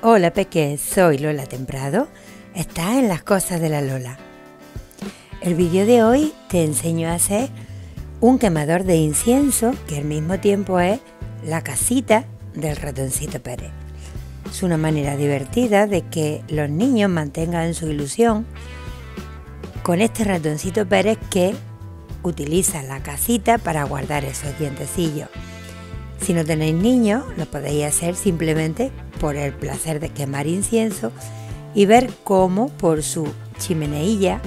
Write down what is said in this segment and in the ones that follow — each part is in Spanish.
Hola Peque, soy Lola Temprado, estás en Las Cosas de la Lola. El vídeo de hoy te enseño a hacer un quemador de incienso que al mismo tiempo es la casita del ratoncito Pérez. Es una manera divertida de que los niños mantengan su ilusión con este ratoncito Pérez que utiliza la casita para guardar esos dientecillos. Si no tenéis niños, lo podéis hacer simplemente por el placer de quemar incienso y ver cómo por su chimeneilla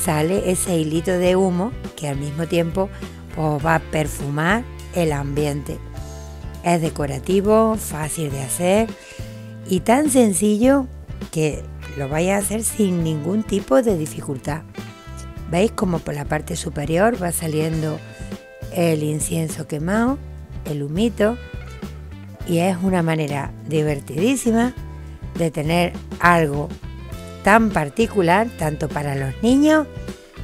sale ese hilito de humo que al mismo tiempo os va a perfumar el ambiente. Es decorativo, fácil de hacer y tan sencillo que lo vais a hacer sin ningún tipo de dificultad. Veis como por la parte superior va saliendo el incienso quemado, el humito, y es una manera divertidísima de tener algo tan particular tanto para los niños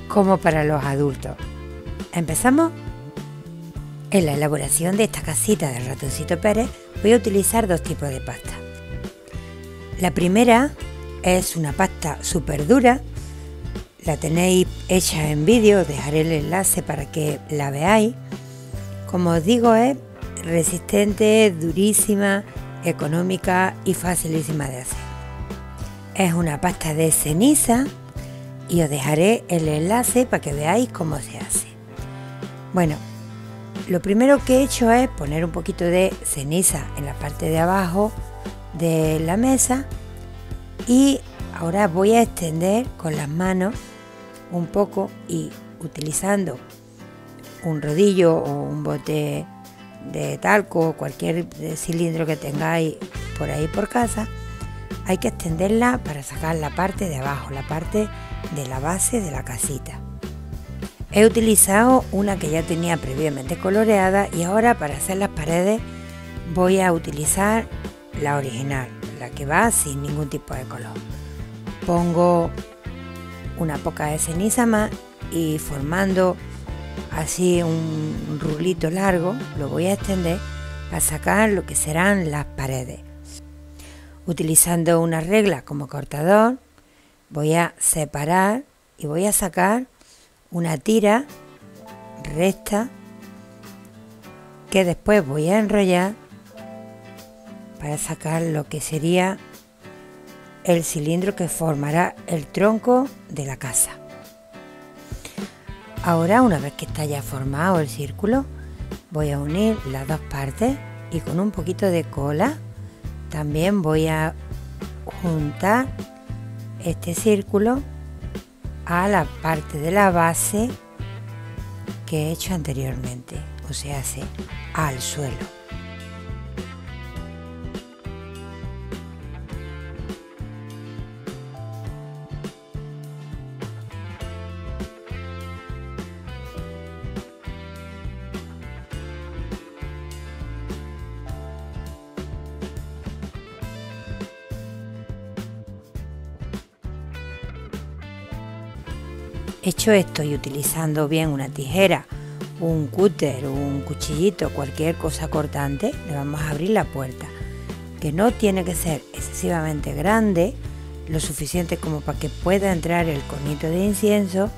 como para los adultos. ¿Empezamos? En la elaboración de esta casita del ratoncito Pérez voy a utilizar dos tipos de pasta. La primera es una pasta súper dura, la tenéis hecha en vídeo, os dejaré el enlace para que la veáis. Como os digo, es resistente, durísima, económica y facilísima de hacer. Es una pasta de ceniza y os dejaré el enlace para que veáis cómo se hace. Bueno, lo primero que he hecho es poner un poquito de ceniza en la parte de abajo de la mesa y ahora voy a extender con las manos un poco y utilizando un rodillo o un bote de talco o cualquier cilindro que tengáis por ahí por casa, hay que extenderla para sacar la parte de abajo, la parte de la base de la casita. He utilizado una que ya tenía previamente coloreada y ahora para hacer las paredes voy a utilizar la original, la que va sin ningún tipo de color. Pongo una poca de ceniza más y formando así un rulito largo lo voy a extender para sacar lo que serán las paredes. Utilizando una regla como cortador voy a separar y voy a sacar una tira recta que después voy a enrollar para sacar lo que sería el cilindro que formará el tronco de la casa. Ahora, una vez que está ya formado el círculo, voy a unir las dos partes y con un poquito de cola también voy a juntar este círculo a la parte de la base que he hecho anteriormente, o sea, al suelo. Hecho esto y utilizando bien una tijera, un cúter, un cuchillito, cualquier cosa cortante, le vamos a abrir la puerta, que no tiene que ser excesivamente grande, lo suficiente como para que pueda entrar el conito de incienso,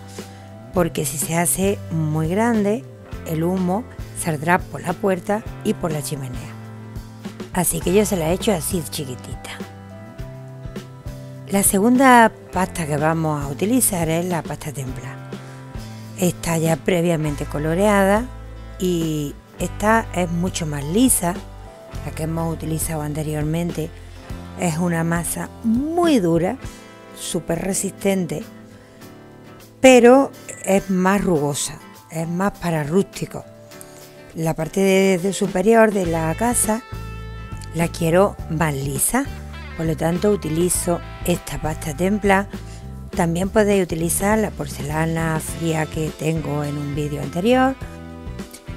porque si se hace muy grande, el humo saldrá por la puerta y por la chimenea. Así que yo se la he hecho así chiquitita. La segunda pasta que vamos a utilizar es la pasta templada. Está ya previamente coloreada y esta es mucho más lisa. La que hemos utilizado anteriormente es una masa muy dura, súper resistente, pero es más rugosa, es más para rústico. La parte de superior de la casa la quiero más lisa. Por lo tanto utilizo esta pasta templa. También podéis utilizar la porcelana fría que tengo en un vídeo anterior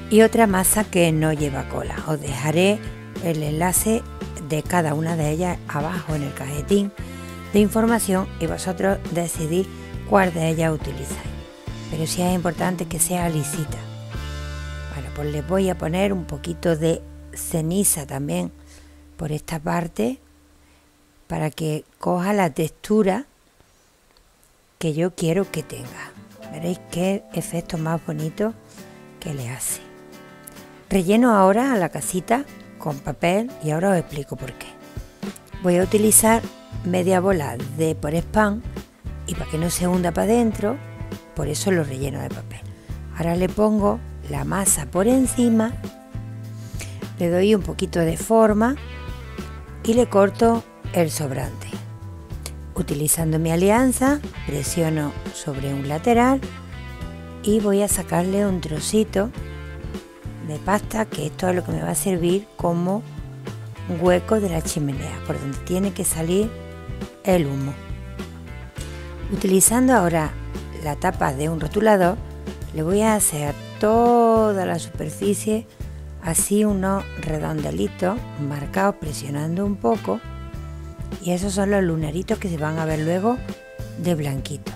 y otra masa que no lleva cola. Os dejaré el enlace de cada una de ellas abajo en el cajetín de información y vosotros decidís cuál de ellas utilizáis, pero sí es importante que sea lisita. Bueno, pues les voy a poner un poquito de ceniza también por esta parte para que coja la textura que yo quiero que tenga. Veréis qué efecto más bonito que le hace. Relleno ahora a la casita con papel y ahora os explico por qué. Voy a utilizar media bola de porespán y para que no se hunda para adentro, por eso lo relleno de papel. Ahora le pongo la masa por encima, le doy un poquito de forma y le corto el sobrante. Utilizando mi alianza, presiono sobre un lateral y voy a sacarle un trocito de pasta, que esto es lo que me va a servir como hueco de la chimenea, por donde tiene que salir el humo. Utilizando ahora la tapa de un rotulador, le voy a hacer toda la superficie así unos redondelitos marcados, presionando un poco, y esos son los lunaritos que se van a ver luego de blanquito.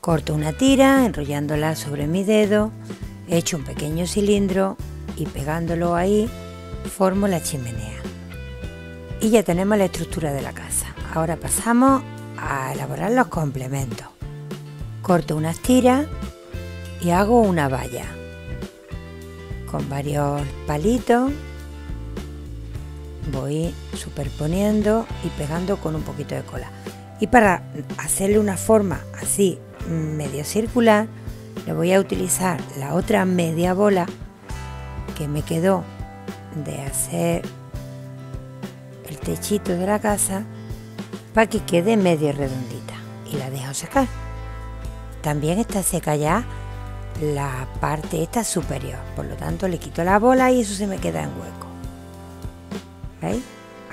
Corto una tira enrollándola sobre mi dedo, echo un pequeño cilindro y pegándolo ahí formo la chimenea, y ya tenemos la estructura de la casa. Ahora pasamos a elaborar los complementos. Corto unas tiras y hago una valla con varios palitos. Voy superponiendo y pegando con un poquito de cola, y para hacerle una forma así medio circular le voy a utilizar la otra media bola que me quedó de hacer el techito de la casa para que quede medio redondita, y la dejo secar. También está seca ya la parte esta superior, por lo tanto le quito la bola y eso se me queda en hueco. ¿Veis?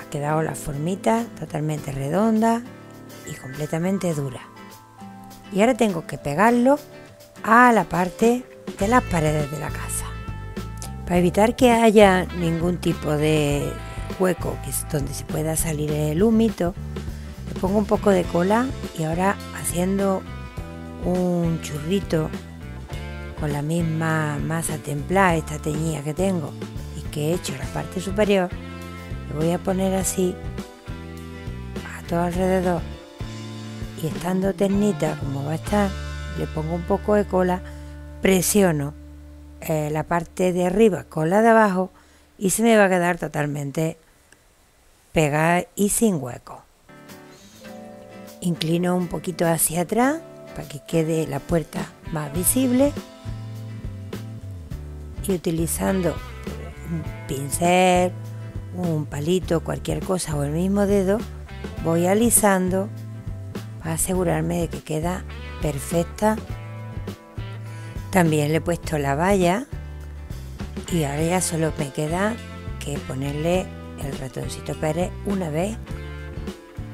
Ha quedado la formita totalmente redonda y completamente dura. Y ahora tengo que pegarlo a la parte de las paredes de la casa. Para evitar que haya ningún tipo de hueco que es donde se pueda salir el humito, le pongo un poco de cola y ahora haciendo un churrito con la misma masa templada, esta teñida que tengo y que he hecho en la parte superior, le voy a poner así a todo alrededor, y estando ternita como va a estar, le pongo un poco de cola, presiono la parte de arriba con la de abajo y se me va a quedar totalmente pegada y sin hueco. Inclino un poquito hacia atrás para que quede la puerta más visible, y utilizando un pincel, un palito, cualquier cosa, o el mismo dedo, voy alisando para asegurarme de que queda perfecta. También le he puesto la valla y ahora ya solo me queda que ponerle el ratoncito Pérez una vez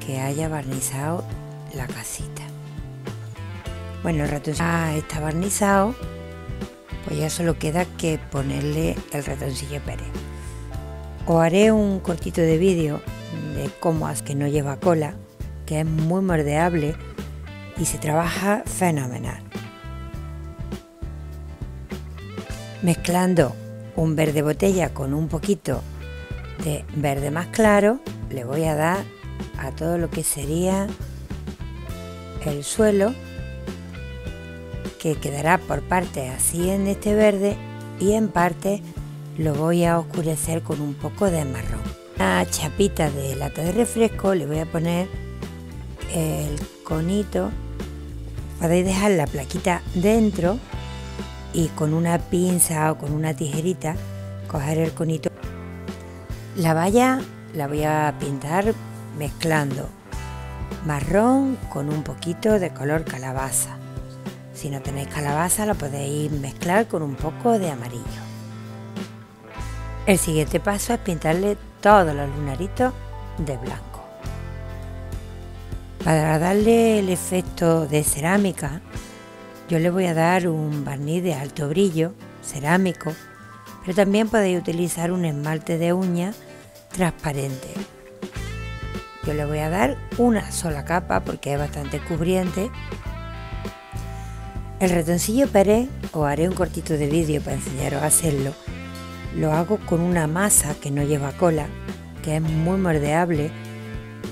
que haya barnizado la casita. Bueno, el ratoncito está barnizado, pues ya solo queda que ponerle el ratoncillo Pérez. Os haré un cortito de vídeo de cómo es que no lleva cola, que es muy moldeable y se trabaja fenomenal. Mezclando un verde botella con un poquito de verde más claro, le voy a dar a todo lo que sería el suelo, que quedará por partes así en este verde y en partes lo voy a oscurecer con un poco de marrón. Una chapita de lata de refresco le voy a poner el conito. Podéis dejar la plaquita dentro y con una pinza o con una tijerita coger el conito. La valla la voy a pintar mezclando marrón con un poquito de color calabaza. Si no tenéis calabaza la podéis mezclar con un poco de amarillo. El siguiente paso es pintarle todos los lunaritos de blanco. Para darle el efecto de cerámica, yo le voy a dar un barniz de alto brillo cerámico, pero también podéis utilizar un esmalte de uña transparente. Yo le voy a dar una sola capa porque es bastante cubriente. El ratoncillo Pérez, os haré un cortito de vídeo para enseñaros a hacerlo. Lo hago con una masa que no lleva cola, que es muy moldeable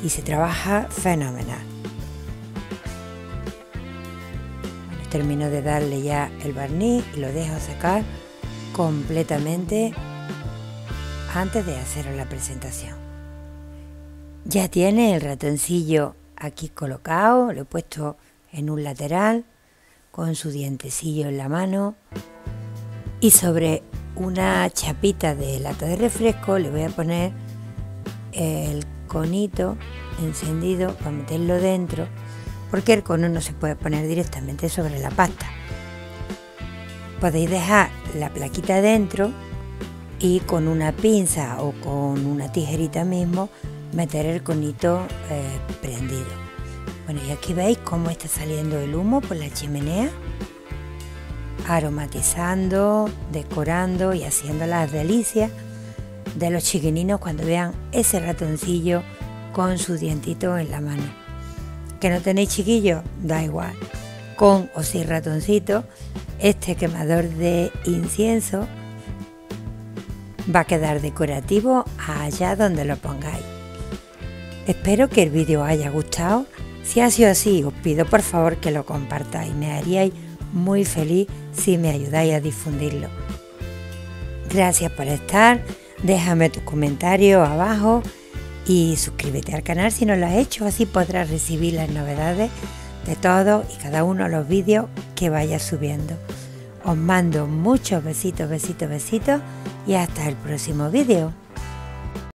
y se trabaja fenomenal. Bueno, termino de darle ya el barniz y lo dejo secar completamente antes de haceros la presentación. Ya tiene el ratoncillo aquí colocado, lo he puesto en un lateral con su dientecillo en la mano, y sobre una chapita de lata de refresco le voy a poner el conito encendido para meterlo dentro, porque el cono no se puede poner directamente sobre la pasta. Podéis dejar la plaquita dentro y con una pinza o con una tijerita mismo meter el conito prendido. Bueno, y aquí veis cómo está saliendo el humo por la chimenea, aromatizando, decorando y haciendo las delicias de los chiquininos cuando vean ese ratoncillo con su dientito en la mano. Que no tenéis chiquillos, da igual, con o sin ratoncito, este quemador de incienso va a quedar decorativo allá donde lo pongáis. Espero que el vídeo os haya gustado. Si ha sido así, os pido por favor que lo compartáis, me haríais muy feliz si me ayudáis a difundirlo. Gracias por estar, déjame tus comentarios abajo y suscríbete al canal si no lo has hecho, así podrás recibir las novedades de todos y cada uno de los vídeos que vaya subiendo. Os mando muchos besitos y hasta el próximo vídeo.